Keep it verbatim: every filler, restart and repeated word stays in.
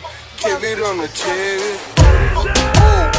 K, keep it on the cherry.